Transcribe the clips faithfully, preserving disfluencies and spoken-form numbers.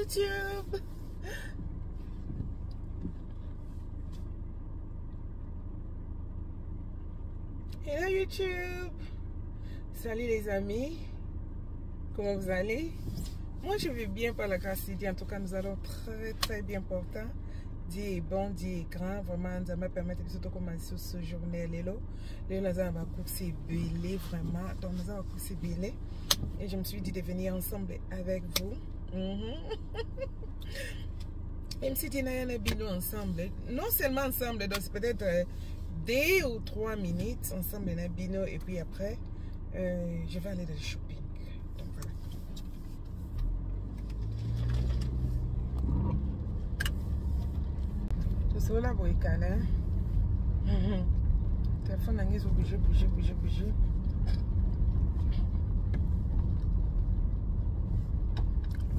YouTube. Hello YouTube. Salut les amis. Comment vous allez? Moi je vais bien par la grâce de Dieu. En tout cas nous allons très très bien portant. Dieu est bon, Dieu est grand. Vraiment ça me permet de commencer ce journée. Lélo. Lélo nous allons courser belé vraiment. Donc nous allons courser belé. Et je me suis dit de venir ensemble avec vous. Même si tu n'as pas ensemble, non seulement ensemble, donc c'est peut-être deux ou trois minutes ensemble dans Bino, et puis après euh, je vais aller dans le shopping. Donc voilà. Tout ça là, boy canard. Téléphone anglaise bouger, bouger, bouger, bouger.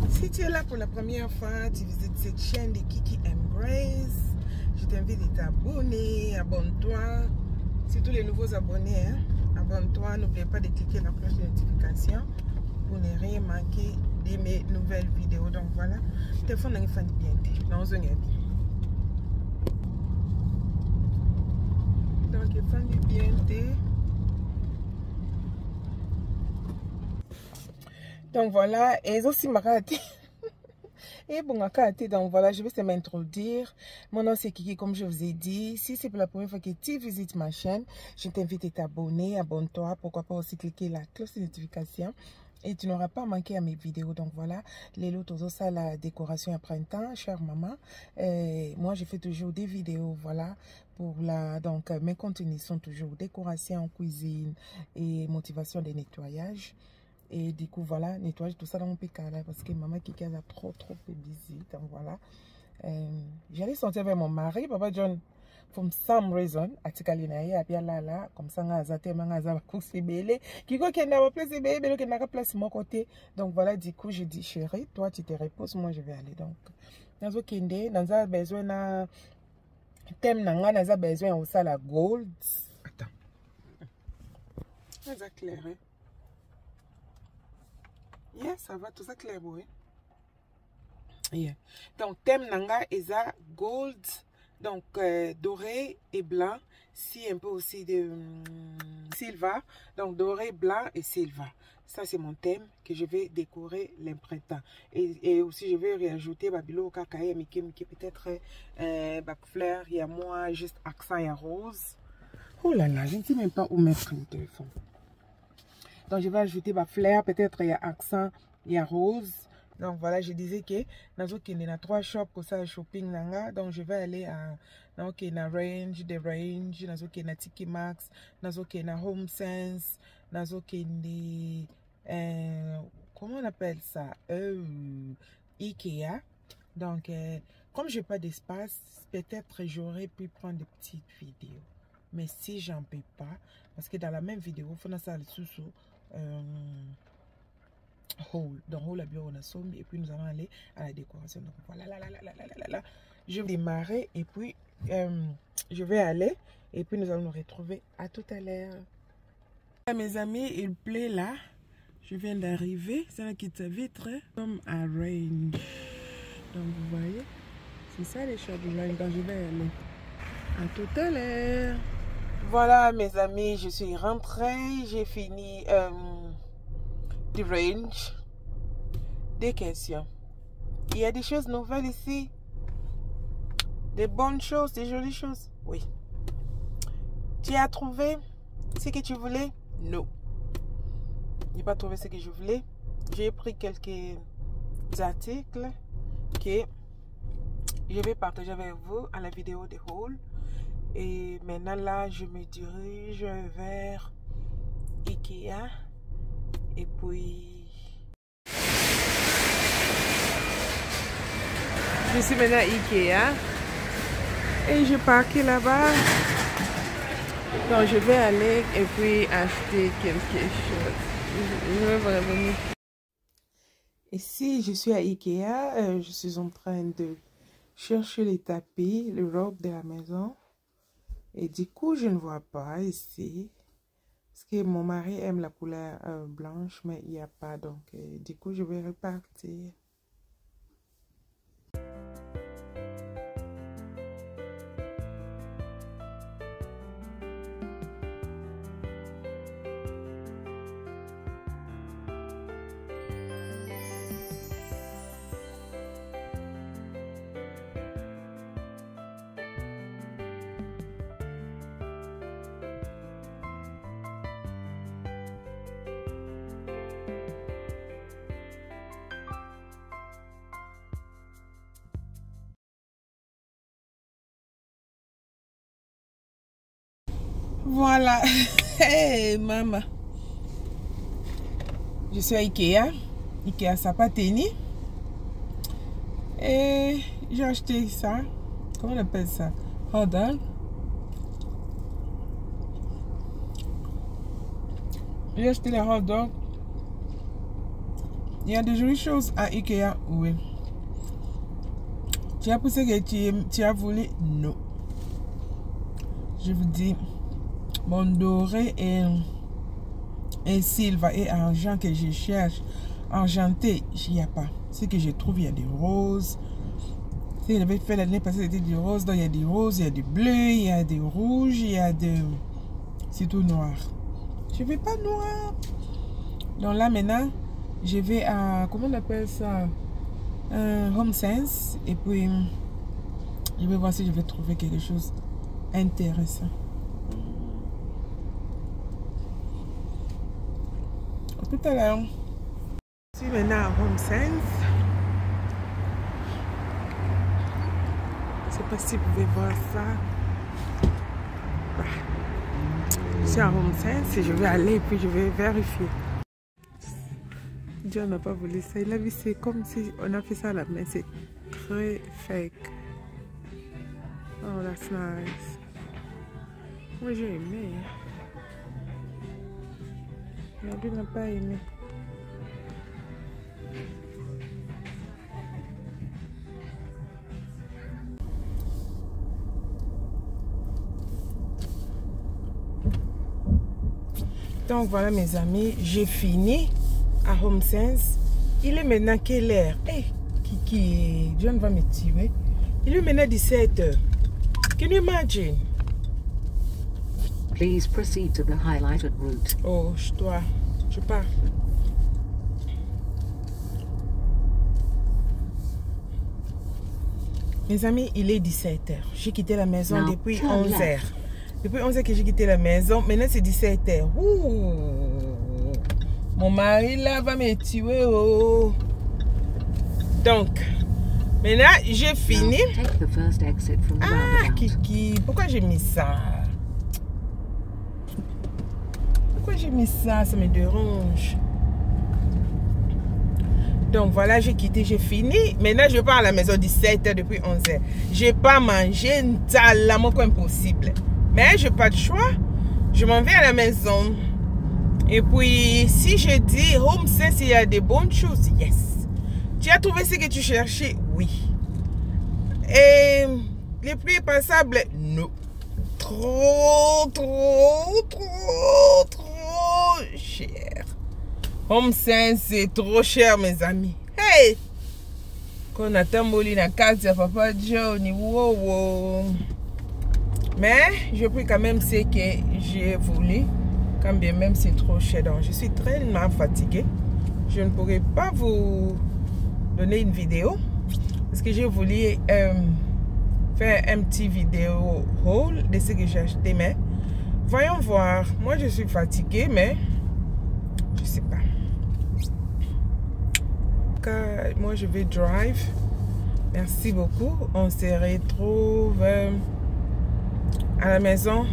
Si tu es là pour la première fois, tu visites cette chaîne de Kiki M Grace, je t'invite à t'abonner, abonne-toi. C'est tous les nouveaux abonnés, hein? Abonne-toi, n'oublie pas de cliquer la cloche de notification pour ne rien manquer de mes nouvelles vidéos. Donc voilà, le téléphone n'est pas bien. Non, je n'ai pas. Donc, il faut du bien. Donc voilà, et aussi ma carte. Et bon, ma carte, donc voilà, je vais se m'introduire. Mon nom c'est Kiki, comme je vous ai dit. Si c'est pour la première fois que tu visites ma chaîne, je t'invite à t'abonner, abonne-toi. Pourquoi pas aussi cliquer la cloche de notification. Et tu n'auras pas manqué à mes vidéos. Donc voilà, les lots, ça, la décoration à printemps, chère maman. Et moi, je fais toujours des vidéos, voilà, pour la... Donc, mes contenus sont toujours décoration, cuisine et motivation des nettoyages. Et du coup, voilà, nettoyage tout ça dans mon pécala parce que maman Kiki a trop, trop de busy. Donc, voilà. Euh, J'allais sortir avec mon mari, Papa John, for some reason, à Tikalinaï, à Bialala, comme ça, à Zaté, à Zabakou, c'est belé. Kiko, qui n'a pas place, c'est belé, mais qui n'a pas place, mon côté. Donc, voilà, du coup, j'ai dit, chérie, toi, tu te reposes, moi, je vais aller. Donc, dans ce kinde, dans un besoin, dans thème, dans un besoin, au sala gold. Attends. C'est clair, hein? Yeah, ça va, tout ça clair, oui. Yeah. Donc, thème nanga eza gold, donc euh, doré et blanc, si un peu aussi de um, silver, donc doré, blanc et silver. Ça, c'est mon thème que je vais décorer l'imprintant. Et, et aussi, je vais réajouter Babilo, Kakaye, Miki, Miki, peut-être euh, Backfleur, il y a moi, juste accent, il y a rose. Oh là là, je ne sais même pas où mettre le téléphone. Donc, je vais ajouter ma flair, peut-être il y a accent, il y a rose. Donc, voilà, je disais que il y a trois shops pour ça, shopping. Donc, je vais aller à The Range, The Range, Tiki Max, Homesense, euh, comment on appelle ça? Euh, Ikea. Donc, euh, comme je n'ai pas d'espace, peut-être j'aurais pu prendre des petites vidéos. Mais si j'en peux pas, parce que dans la même vidéo, il faut que ça sous-sous. Euh, hall. Dans hall, la bio on a somme et puis nous allons aller à la décoration. Donc voilà, là, là, là, là, là, là. Je vais démarrer et puis euh, je vais aller et puis nous allons nous retrouver à tout à l'heure. Mes amis, il plaît là. Je viens d'arriver. C'est la quitte vitre comme à Range. Donc vous voyez, c'est ça les choses du Range. Donc je vais aller à tout à l'heure. Voilà mes amis, je suis rentrée, j'ai fini euh, The Range. Des questions. Il y a des choses nouvelles ici. Des bonnes choses, des jolies choses. Oui. Tu as trouvé ce que tu voulais? Non. Je n'ai pas trouvé ce que je voulais. J'ai pris quelques articles que je vais partager avec vous à la vidéo de haul. Et maintenant là, je me dirige vers Ikea et puis... Je suis maintenant à Ikea et je parquais là-bas. Donc je vais aller et puis acheter quelque chose. Je vais revenir. Ici, je suis à Ikea. Je suis en train de chercher les tapis, les robes de la maison. Et du coup, je ne vois pas ici. Parce que mon mari aime la couleur euh, blanche, mais il n'y a pas. Donc, euh, du coup, je vais repartir. Voilà. Hey, maman. Je suis à Ikea. Ikea Sapateni. Et j'ai acheté ça. Comment on appelle ça? Hold on. J'ai acheté les hot dogs. Il y a des jolies choses à Ikea. Oui. Tu as pensé que tu, tu as voulu? Non. Je vous dis, mon doré et, et silva et argent que je cherche, argenté, il n'y a pas. Ce que je trouve, il y a des roses. Si j'avais fait l'année passée, c'était des roses. Donc il y a des roses, il y a du bleu, il y a des rouges, il y a de. C'est tout noir. Je ne vais pas noir. Donc là maintenant, je vais à, comment on appelle ça, euh, Homesense. Et puis, je vais voir si je vais trouver quelque chose intéressant. À tout à l'heure. Je suis maintenant à Homesense. Je ne sais pas si vous pouvez voir ça. Ah. Je suis à Homesense et je vais aller et puis je vais vérifier. Dieu n'a pas voulu ça. Il a vu, c'est comme si on a fait ça à la main. C'est très fake. Oh, that's nice. Moi j'ai aimé. Mais lui n'a pas aimé. Donc voilà mes amis, j'ai fini à Homesense. Il est maintenant quelle heure? Hé, hey, Kiki, John va me tirer. Il est maintenant dix-sept heures. Can you imagine? Please proceed to the highlighted route. Oh, je dois, je pars. Mes amis, il est dix-sept heures. J'ai quitté la maison Now, depuis onze heures. Depuis onze heures que j'ai quitté la maison, maintenant c'est dix-sept heures. Ouh. Mon mari là va me tuer. Oh. Donc, maintenant j'ai fini. Ah, Kiki, pourquoi j'ai mis ça? Pourquoi j'ai mis ça? Ça me dérange. Donc voilà, j'ai quitté, j'ai fini. Maintenant, je pars à la maison dix-sept heures depuis onze heures. J'ai pas mangé, c'est la mort impossible. Mais je n'ai pas de choix. Je m'en vais à la maison. Et puis, si je dis Homesense, il y a des bonnes choses, yes. Tu as trouvé ce que tu cherchais? Oui. Et les prix passables? Non. Trop, trop, trop, trop cher. Homesense, c'est trop cher, mes amis. Hey! Qu'on attend Molina Katz, Papa Johnny, wow, wow. Mais je prie quand même ce que j'ai voulu, quand bien même c'est trop cher. Donc je suis très mal fatiguée. Je ne pourrai pas vous donner une vidéo parce que j'ai voulu euh, faire un petit vidéo haul de ce que j'ai acheté. Mais voyons voir. Moi je suis fatiguée, mais je ne sais pas. Car moi je vais drive. Merci beaucoup. On se retrouve. Euh, à la maison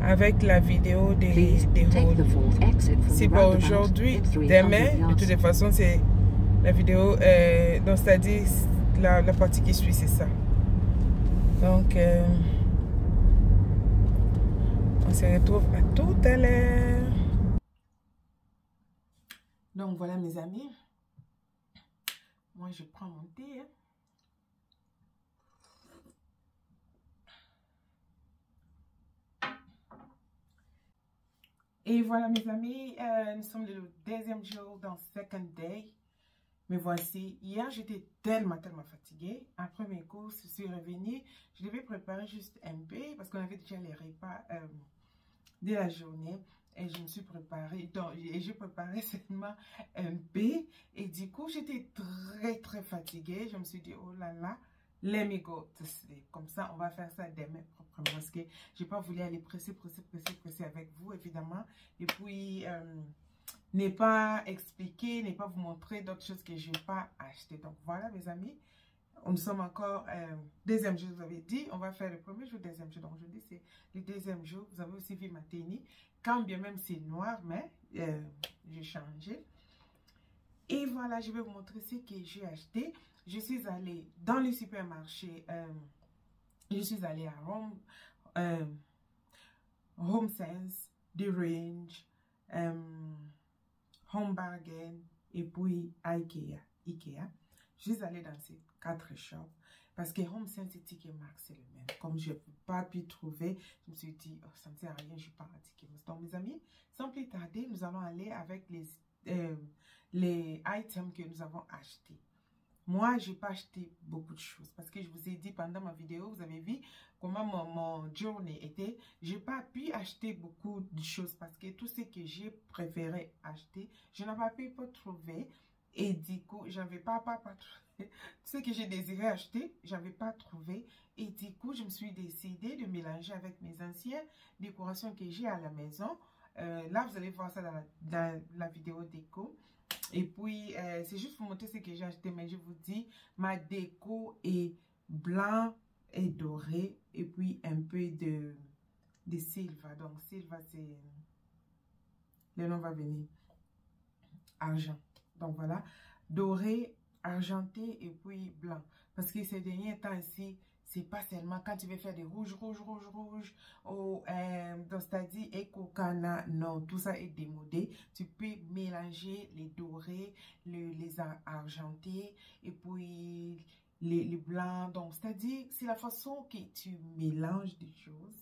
avec la vidéo des, des hauls. C'est pas aujourd'hui, demain. De toutes façons, c'est la vidéo, euh, donc c'est-à-dire la, la partie qui suit, c'est ça. Donc, euh, on se retrouve à tout à l'heure. Donc voilà mes amis, moi je prends mon thé. Hein. Et voilà mes amis, euh, nous sommes le deuxième jour dans second day. Mais voici, hier j'étais tellement, tellement fatiguée. Après mes courses, je suis revenue. Je devais préparer juste un peu parce qu'on avait déjà les repas euh, de la journée. Et je me suis préparée, donc, et j'ai préparé seulement un peu. Et du coup, j'étais très, très fatiguée. Je me suis dit, oh là là. Let me go to sleep. Comme ça, on va faire ça demain proprement. Parce que je n'ai pas voulu aller presser, presser, presser, presser avec vous, évidemment. Et puis, euh, ne pas expliquer, ne pas vous montrer d'autres choses que je n'ai pas achetées. Donc, voilà, mes amis. nous sommes encore euh, deuxième jour, je vous avais dit, on va faire le premier jour, deuxième jour. Donc, je dis, c'est le deuxième jour. Vous avez aussi vu ma tenue. Quand bien même c'est noir, mais euh, j'ai changé. Et voilà, je vais vous montrer ce que j'ai acheté. Je suis allée dans le supermarché. Euh, je suis allée à Rome, euh, Homesense, The Range, euh, Home Bargain et puis Ikea. Ikea. Je suis allée dans ces quatre shops parce que Homesense et Tiki Max, c'est le même. Comme je n'ai pas pu trouver, je me suis dit, oh, ça ne sert à rien, je pars à Tiki Max. Donc, mes amis, sans plus tarder, nous allons aller avec les, euh, les items que nous avons achetés. Moi, je n'ai pas acheté beaucoup de choses parce que je vous ai dit pendant ma vidéo, vous avez vu comment mon, mon journée était. Je n'ai pas pu acheter beaucoup de choses parce que tout ce que j'ai préféré acheter, je n'ai pas pu pas trouver. Et du coup, je n'avais pas, pas, pas trouvé ce que j'ai désiré acheter, je n'avais pas trouvé. Et du coup, je me suis décidée de mélanger avec mes anciennes décorations que j'ai à la maison. Euh, là, vous allez voir ça dans la, dans la vidéo déco. Et puis, euh, c'est juste pour montrer ce que j'ai acheté. Mais je vous dis, ma déco est blanc et doré. Et puis, un peu de, de silver. Donc, silver, c'est... Le nom va venir. Argent. Donc, voilà. Doré, argenté et puis blanc. Parce que ces derniers temps ici, c'est pas seulement quand tu veux faire des rouges, rouges, rouges, rouges. Ou, euh, donc, c'est-à-dire, éco-cana, non. Tout ça est démodé. Tu peux mélanger les dorés, le, les argentés et puis les, les blancs. Donc, c'est-à-dire, c'est la façon que tu mélanges des choses.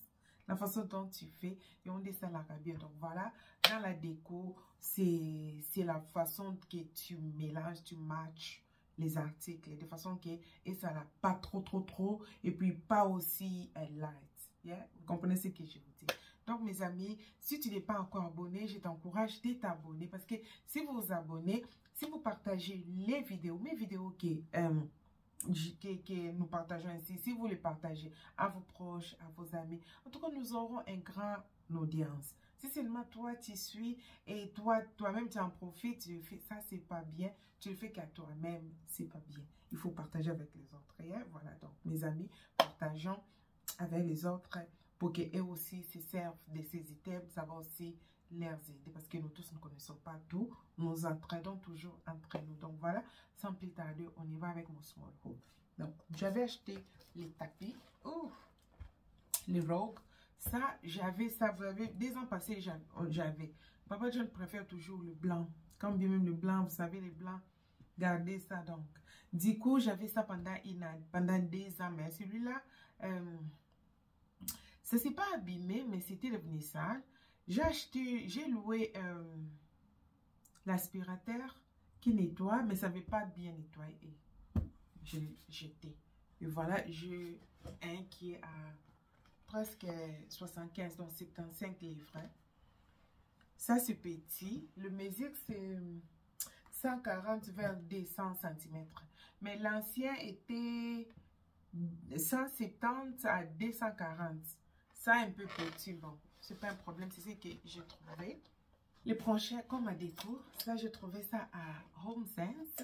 La façon dont tu fais, et on dit ça l'arabie. Donc voilà, dans la déco, c'est la façon que tu mélanges, tu matches les articles. De façon que, et ça n'a pas trop, trop, trop, et puis pas aussi uh, light. Yeah? Vous comprenez ce que je vous dis. Donc mes amis, si tu n'es pas encore abonné, je t'encourage de t'abonner. Parce que si vous vous abonnez, si vous partagez les vidéos, mes vidéos qui... Euh, Que, que nous partageons ici, si vous les partagez à vos proches, à vos amis, en tout cas, nous aurons une grande audience. Si seulement toi, tu suis et toi, toi-même, tu en profites, tu fais ça, c'est pas bien, tu le fais qu'à toi-même, c'est pas bien. Il faut partager avec les autres. Et voilà, donc, mes amis, partageons avec les autres pour qu'eux aussi se servent de ces items, ça va aussi leurs aider, parce que nous tous ne connaissons pas tout, nous entraînons toujours entre nous. Donc voilà, sans plus tarder, on y va avec mon small haul. Donc j'avais acheté les tapis, ouf, les rogues, ça j'avais, ça vous avez, des ans passés j'avais. Papa John préfère toujours le blanc, quand bien même le blanc, vous savez les blancs, gardez ça donc. Du coup j'avais ça pendant une, pendant des ans, mais celui-là, euh, ça s'est pas abîmé, mais c'était le vernissage. J'ai acheté, j'ai loué euh, l'aspirateur qui nettoie, mais ça ne veut pas bien nettoyer. Je l'ai jeté. Et voilà, j'ai un qui est à presque soixante-quinze, donc soixante-quinze livres. Hein. Ça, c'est petit. Le mesure, c'est cent quarante vers deux cents cm. Mais l'ancien était cent soixante-dix à deux cent quarante. Ça, un peu petit, bon. C'est pas un problème, c'est ce que j'ai trouvé. Les prochains, comme à détour, ça, j'ai trouvé ça à Homesense.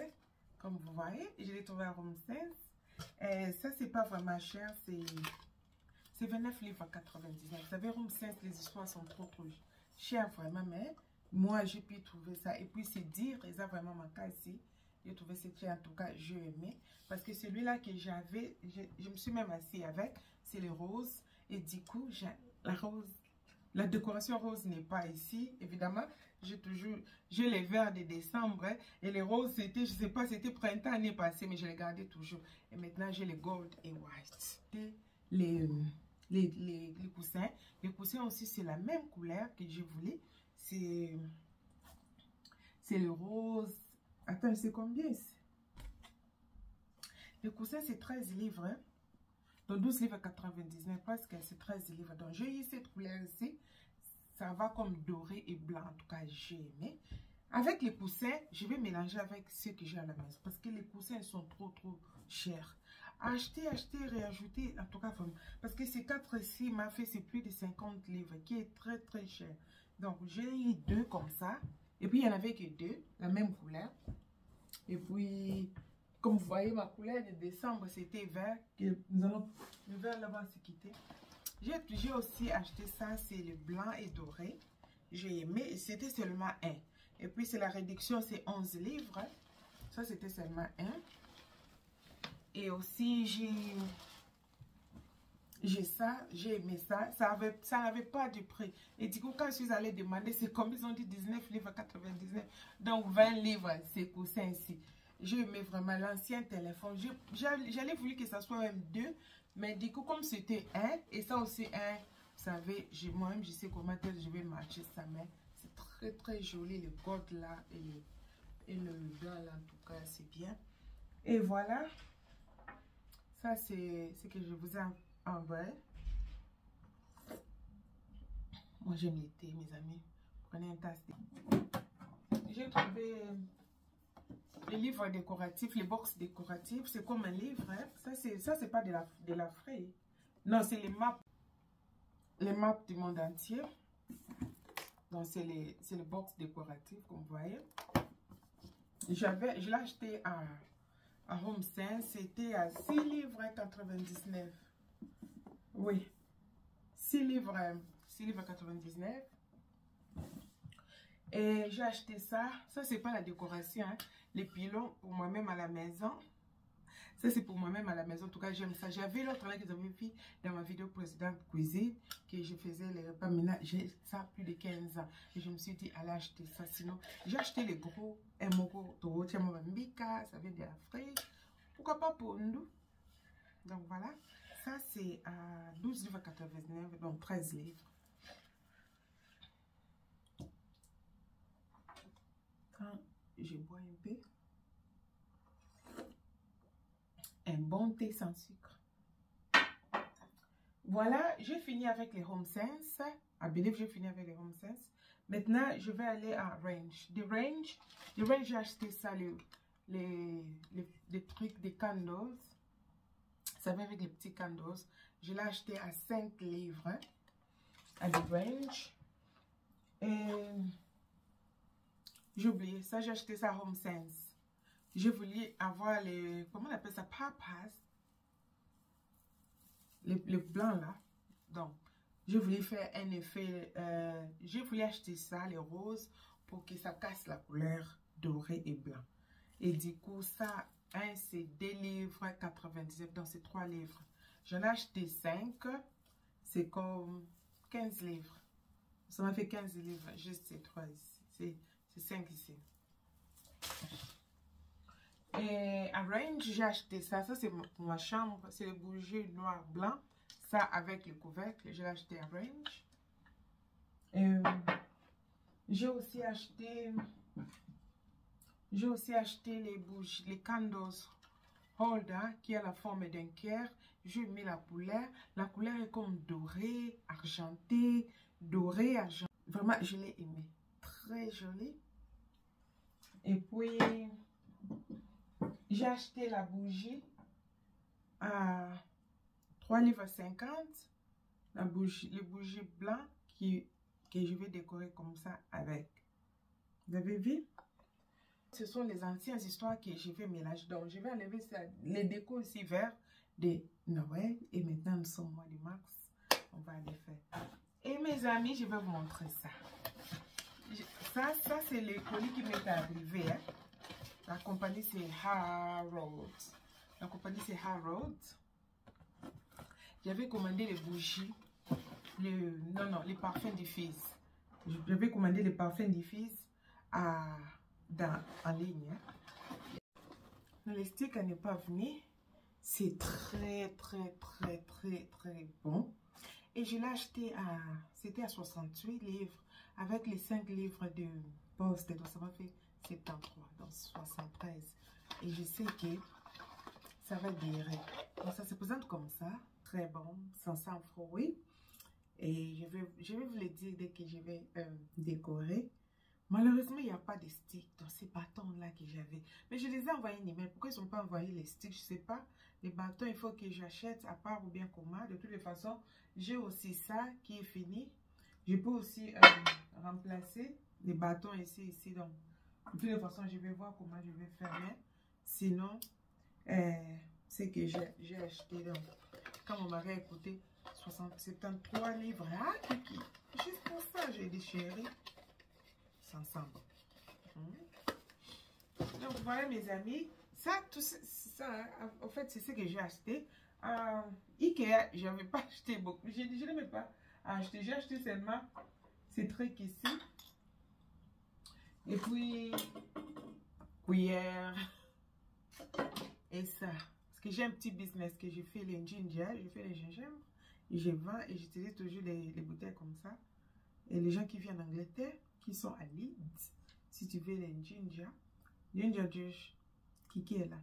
Comme vous voyez, je l'ai trouvé à Homesense. Et ça, c'est pas vraiment cher, c'est vingt-neuf livres à quatre-vingt-dix-neuf. Vous savez, Homesense, les histoires sont trop, trop chères, vraiment, mais moi, j'ai pu trouver ça. Et puis, c'est dire, et ça, vraiment, ma cas ici, j'ai trouvé cette chair, en tout cas, j'ai aimé. Parce que celui-là que j'avais, je, je me suis même assise avec, c'est le rose. Et du coup, j'ai la rose. La décoration rose n'est pas ici, évidemment. J'ai toujours, j'ai les verts de décembre hein, et les roses, c'était, je sais pas, c'était printemps l'année passée, mais je les gardais toujours. Et maintenant, j'ai les gold et white. Et les, les, les, les coussins, les coussins aussi, c'est la même couleur que je voulais. C'est, c'est le rose. Attends, c'est combien ici? Les coussins, c'est treize livres. Hein. Donc, douze livres à quatre-vingt-dix-neuf, parce que c'est treize livres. Donc, j'ai eu cette couleur ici. Ça va comme doré et blanc. En tout cas, j'ai aimé. Avec les coussins, je vais mélanger avec ceux que j'ai à la maison. Parce que les coussins sont trop, trop chers. Acheter, acheter, réajouter. En tout cas, parce que ces quatre ici m'a fait, c'est plus de cinquante livres, qui est très, très cher. Donc, j'ai eu deux comme ça. Et puis, il y en avait que deux, la même couleur. Et puis, Comme vous voyez, ma couleur de décembre, c'était vert. Que nous allons, le vert là-bas se quitter. J'ai aussi acheté ça, c'est le blanc et doré. J'ai aimé, c'était seulement un. Et puis, c'est la réduction, c'est onze livres. Ça, c'était seulement un. Et aussi, j'ai... J'ai ça, j'ai aimé ça, ça n'avait ça avait pas de prix. Et du coup, quand je suis allée demander, c'est comme ils ont dit dix-neuf livres quatre-vingt-dix-neuf. Donc, vingt livres, c'est pour ça ainsi. J'ai aimé vraiment l'ancien téléphone. J'allais voulu que ça soit même deux, mais du coup, comme c'était un, et ça aussi un, vous savez, moi-même, je sais comment je vais marcher ça, mais c'est très, très joli, le gold là, et le, et le blanc là, en tout cas, c'est bien. Et voilà, ça c'est ce que je vous ai envoyé. En vrai, moi j'aime le thé, mes amis. Prenez un tasse de thé. J'ai trouvé les livres décoratifs, les box décoratives. C'est comme un livre. Hein? Ça, c'est pas de la, de la fraie. Non, c'est les maps. Les maps du monde entier. Donc, c'est les, les box décoratives, comme vous voyez. Je l'ai acheté à, à Homesense. C'était à six livres quatre-vingt-dix-neuf. Oui, six livres quatre-vingt-dix-neuf. Et j'ai acheté ça. Ça, c'est pas la décoration. Hein. Les pilons pour moi-même à la maison. Ça, c'est pour moi-même à la maison. En tout cas, j'aime ça. J'avais l'autre là que j'avais vu dans ma vidéo précédente cuisine, que je faisais les repas. Maintenant, j'ai ça plus de quinze ans. Et je me suis dit, allez acheter ça. Sinon, j'ai acheté les gros Emoko, Torotia, Mambika, ça vient de l'Afrique. Pourquoi pas pour nous? Donc voilà, ça c'est à douze livres quatre-vingt-dix-neuf, donc treize livres. Quand je bois un peu, un bon thé sans sucre. Voilà, j'ai fini avec les Homesense. I believe j'ai fini avec les Homesense. Maintenant, je vais aller à Range. The Range, The Range, j'ai acheté ça, les, les, les, les trucs, des candles. Ça vient avec les petits candles. Je l'ai acheté à cinq livres. Hein, à The Range. Et j'ai oublié. Ça, j'ai acheté ça à Homesense. J'ai voulu avoir les... Comment on appelle ça? Papas. Le, le blanc, là. Donc, j'ai voulu faire un effet... Euh, j'ai voulu acheter ça, les roses, pour que ça casse la couleur dorée et blanc. Et du coup, ça... Un, c'est deux livres quatre-vingt-dix-neuf, donc c'est trois livres. J'en ai acheté cinq, c'est comme quinze livres. Ça m'a fait quinze livres, juste ces trois ici, c'est cinq ici. Et à Range, j'ai acheté ça, ça c'est pour ma chambre, c'est le bougie noir blanc, ça avec le couvercle, je l'ai acheté à Range. Euh, j'ai aussi acheté... J'ai aussi acheté les bougies, les candles holder qui a la forme d'un cœur. J'ai mis la couleur. La couleur est comme dorée, argentée, dorée, argentée. Vraiment, je l'ai aimé. Très jolie. Et puis, j'ai acheté la bougie à trois livres cinquante. La bougie, les bougies blancs qui, que je vais décorer comme ça avec. Vous avez vu? Ce sont les anciennes histoires que je vais mélanger. Donc, je vais enlever ça, les décos aussi verts de Noël. Et maintenant, nous sommes au mois de mars. On va les faire. Et mes amis, je vais vous montrer ça. Je, ça, ça c'est les colis qui m'est arrivé. Hein. La compagnie, c'est Harrods. La compagnie, c'est Harrods. J'avais commandé les bougies. Le, non, non, les parfums des filles. J'avais commandé les parfums des filles à... Dans, en ligne. Hein. Le sticker n'est pas venu. C'est très, très, très, très, très bon. Et je l'ai acheté à... C'était à soixante-huit livres. Avec les cinq livres de poste. Donc, ça m'a fait soixante-treize. Donc, soixante-treize. Et je sais que ça va guérir. Donc, ça se présente comme ça. Très bon. Sans sang-froid, oui. Et je vais, je vais vous le dire dès que je vais euh, décorer. Malheureusement, il n'y a pas de sticks dans ces bâtons-là que j'avais. Mais je les ai envoyés une email. Pourquoi ils n'ont pas envoyé les sticks? Je ne sais pas. Les bâtons, il faut que j'achète à part ou bien comment. De toutes les façons, j'ai aussi ça qui est fini. Je peux aussi euh, remplacer les bâtons ici, ici. Donc, de toutes les façons, je vais voir comment je vais faire. Sinon, euh, ce que j'ai acheté. Donc, quand mon mari a coûté soixante, soixante-treize livres, ah, Kiki, juste pour ça, j'ai dit chérie, ça ensemble. Hum. Donc, voilà, mes amis, ça, tout ça, ça en fait, c'est ce que j'ai acheté. Euh, Ikea, je n'avais pas acheté beaucoup, je, je n'avais pas acheté, j'ai acheté seulement ces trucs ici. Et puis, cuillère. Et ça. Parce que j'ai un petit business que je fais les ginger. Je fais les gingembres. Et je vends et j'utilise toujours les, les bouteilles comme ça. Et les gens qui viennent d'Angleterre, qui sont à Leeds, si tu veux les ginger, ginger juice, Kiki est là.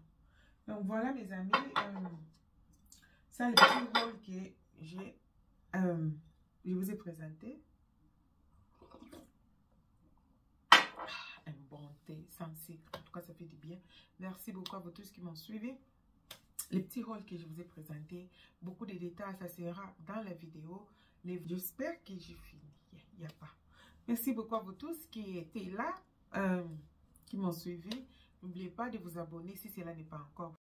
Donc voilà mes amis. Euh, ça, le petit haul que j'ai, euh, je vous ai présenté. Un bon thé sans sucre. En tout cas, ça fait du bien. Merci beaucoup à vous tous qui m'ont suivi. Les petits hauls que je vous ai présentés, beaucoup de détails, ça sera dans la vidéo. Les... J'espère que j'ai fini. Il n'y a pas. Merci beaucoup à vous tous qui étaient là, euh, qui m'ont suivi. N'oubliez pas de vous abonner si cela n'est pas encore.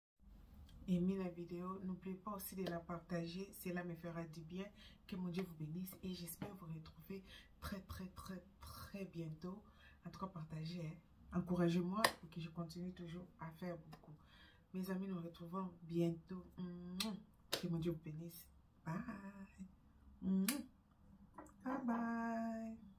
Aimez la vidéo. N'oubliez pas aussi de la partager. Cela me fera du bien. Que mon Dieu vous bénisse et j'espère vous retrouver très, très, très, très bientôt. En tout cas, partagez, hein? Encouragez-moi pour que je continue toujours à faire beaucoup. Mes amis, nous nous retrouvons bientôt. Que mon Dieu vous bénisse. Bye. Bye bye.